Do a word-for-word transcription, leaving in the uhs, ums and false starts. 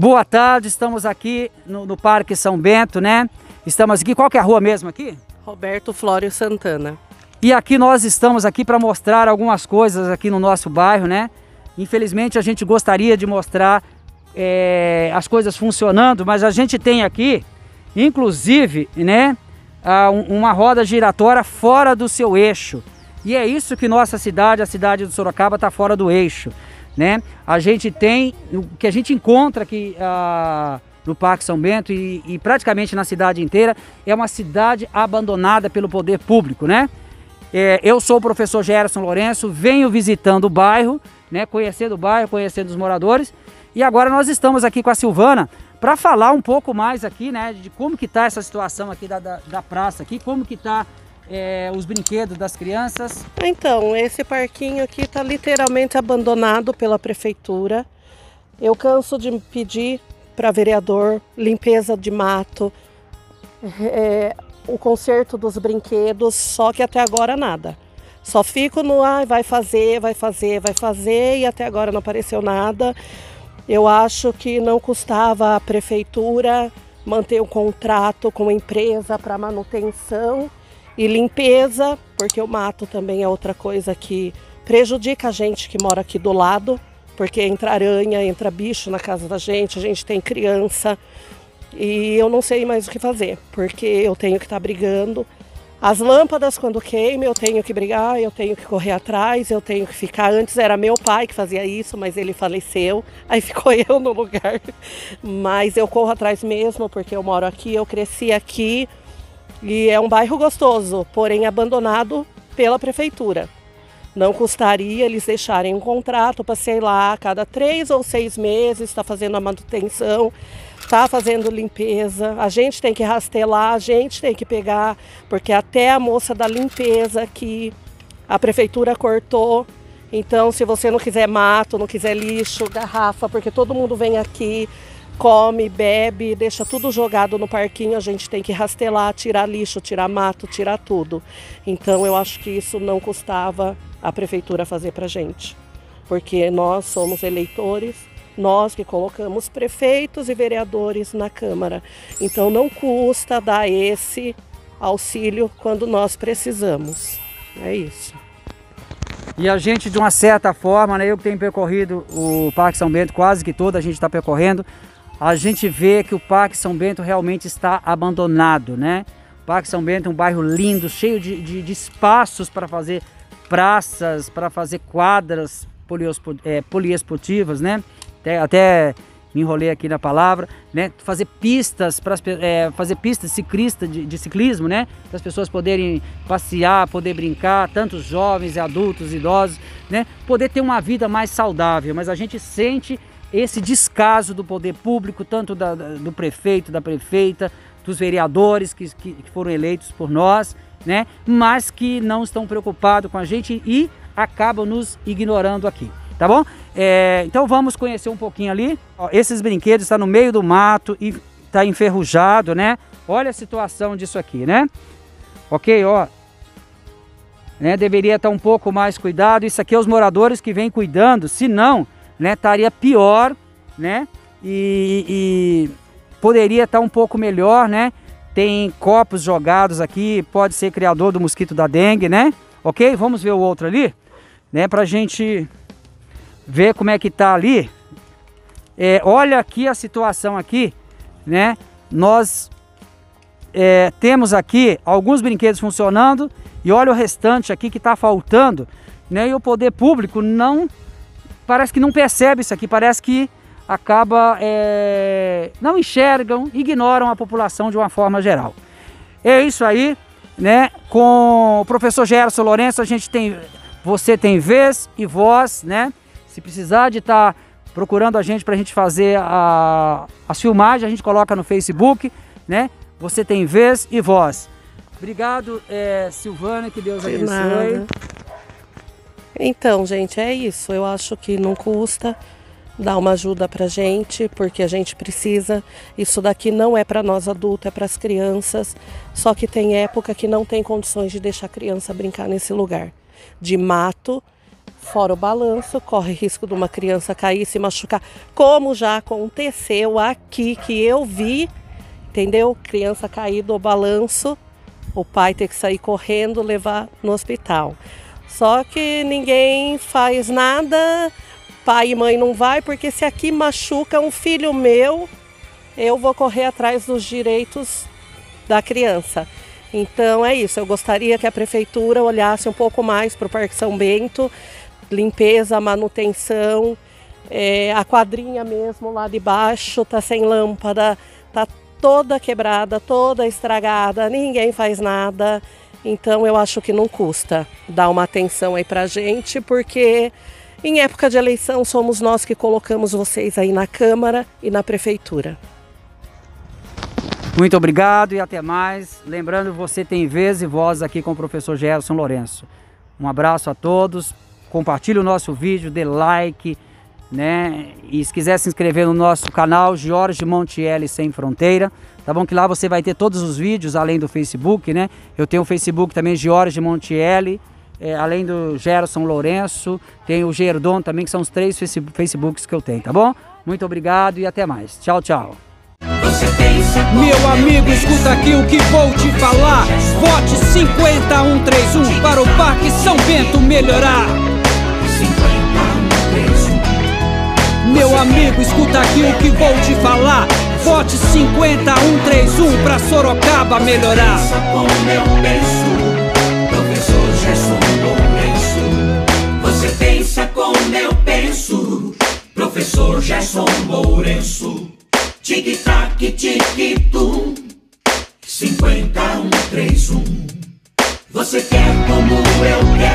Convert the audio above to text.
Boa tarde, estamos aqui no, no Parque São Bento, né? Estamos aqui, qual que é a rua mesmo aqui? Roberto Flório Santana. E aqui nós estamos aqui para mostrar algumas coisas aqui no nosso bairro, né? Infelizmente a gente gostaria de mostrar é, as coisas funcionando, mas a gente tem aqui, inclusive, né, a, um, uma roda giratória fora do seu eixo. E é isso que nossa cidade, a cidade do Sorocaba, está fora do eixo. Né? A gente tem, o que a gente encontra aqui uh, no Parque São Bento e, e praticamente na cidade inteira, é uma cidade abandonada pelo poder público, né? É, eu sou o professor Gerson Lourenço, venho visitando o bairro, né? Conhecendo o bairro, conhecendo os moradores, e agora nós estamos aqui com a Silvana para falar um pouco mais aqui, né? De como que está essa situação aqui da, da, da praça, aqui, como que está... É, os brinquedos das crianças. Então, esse parquinho aqui está literalmente abandonado pela prefeitura. Eu canso de pedir para vereador limpeza de mato, é, o conserto dos brinquedos, só que até agora nada. Só fico no ah, vai fazer, vai fazer, vai fazer e até agora não apareceu nada. Eu acho que não custava a prefeitura manter um contrato com a empresa para manutenção e limpeza, porque o mato também é outra coisa que prejudica a gente que mora aqui do lado, porque entra aranha, entra bicho na casa da gente, a gente tem criança e eu não sei mais o que fazer, porque eu tenho que estar brigando. As lâmpadas quando queima eu tenho que brigar, eu tenho que correr atrás, eu tenho que ficar. Antes era meu pai que fazia isso, mas ele faleceu, aí ficou eu no lugar. Mas eu corro atrás mesmo, porque eu moro aqui, eu cresci aqui. E é um bairro gostoso, porém abandonado pela prefeitura. Não custaria eles deixarem um contrato para, sei lá, a cada três ou seis meses está fazendo a manutenção, está fazendo limpeza. A gente tem que rastelar, a gente tem que pegar, porque até a moça da limpeza aqui, a prefeitura cortou. Então, se você não quiser mato, não quiser lixo, garrafa, porque todo mundo vem aqui, come, bebe, deixa tudo jogado no parquinho, a gente tem que rastelar, tirar lixo, tirar mato, tirar tudo. Então eu acho que isso não custava a prefeitura fazer pra gente, porque nós somos eleitores, nós que colocamos prefeitos e vereadores na Câmara. Então não custa dar esse auxílio quando nós precisamos. É isso. E a gente, de uma certa forma, né, eu que tenho percorrido o Parque São Bento, quase que toda a gente está percorrendo, a gente vê que o Parque São Bento realmente está abandonado, né? O Parque São Bento é um bairro lindo, cheio de, de, de espaços para fazer praças, para fazer quadras poliesportivas, né? Até, até me enrolei aqui na palavra, né? Fazer pistas, para é, fazer pistas ciclista de, de ciclismo, né? Para as pessoas poderem passear, poder brincar, tantos jovens, adultos, idosos, né? Poder ter uma vida mais saudável, mas a gente sente esse descaso do poder público, tanto da, do prefeito, da prefeita, dos vereadores que, que foram eleitos por nós, né? Mas que não estão preocupados com a gente e acabam nos ignorando aqui, tá bom? É, então vamos conhecer um pouquinho ali. Ó, esses brinquedos estão no meio do mato e está enferrujado, né? Olha a situação disso aqui, né? Ok, ó. Né? Deveria estar um pouco mais cuidado. Isso aqui é os moradores que vêm cuidando, se não... Né, estaria pior, né, e, e poderia estar um pouco melhor, né, tem copos jogados aqui, pode ser criador do mosquito da dengue, né, ok? Vamos ver o outro ali, né, pra gente ver como é que tá ali, é, olha aqui a situação aqui, né, nós é, temos aqui alguns brinquedos funcionando e olha o restante aqui que tá faltando, né, e o poder público não... Parece que não percebe isso aqui, parece que acaba, é, não enxergam, ignoram a população de uma forma geral. É isso aí, né? Com o professor Gerson Lourenço, a gente tem, você tem vez e voz, né? Se precisar de estar tá procurando a gente para a gente fazer a, as filmagens, a gente coloca no Facebook, né? Você tem vez e voz. Obrigado, é, Silvana, que Deus abençoe. Então, gente, é isso. Eu acho que não custa dar uma ajuda pra gente, porque a gente precisa. Isso daqui não é para nós adultos, é para as crianças. Só que tem época que não tem condições de deixar a criança brincar nesse lugar. De mato, Fora o balanço, corre risco de uma criança cair, se machucar, como já aconteceu aqui, que eu vi, entendeu? Criança cair do balanço, o pai ter que sair correndo, levar no hospital. Só que ninguém faz nada, pai e mãe não vai, porque se aqui machuca um filho meu, eu vou correr atrás dos direitos da criança. Então é isso, eu gostaria que a prefeitura olhasse um pouco mais para o Parque São Bento, limpeza, manutenção, é, a quadrinha mesmo lá de baixo tá sem lâmpada, tá toda quebrada, toda estragada, ninguém faz nada. Então eu acho que não custa dar uma atenção aí pra gente, porque em época de eleição somos nós que colocamos vocês aí na Câmara e na Prefeitura. Muito obrigado e até mais. Lembrando, você tem vez e voz aqui com o professor Gerson Lourenço. Um abraço a todos, compartilhe o nosso vídeo, dê like, né? E se quiser se inscrever no nosso canal Jorge Montielli Sem Fronteira, tá bom? Que lá você vai ter todos os vídeos, além do Facebook, né? Eu tenho o Facebook também, Jorge Montielli, é, além do Gerson Lourenço, tem o Gerdon também, que são os três Facebooks que eu tenho, tá bom? Muito obrigado e até mais. Tchau, tchau. Meu amigo, escuta aqui o que vou te falar. Vote cinquenta e um trinta e um para o Parque São Bento melhorar. Meu amigo, escuta aqui o que vou te falar. Vote cinquenta e um trinta e um pra Sorocaba melhorar. Professor Gerson Lourenço, você pensa como eu penso. Professor Gerson Lourenço, tic-tac, tic-tum. cinquenta e um trinta e um, você quer como eu quero.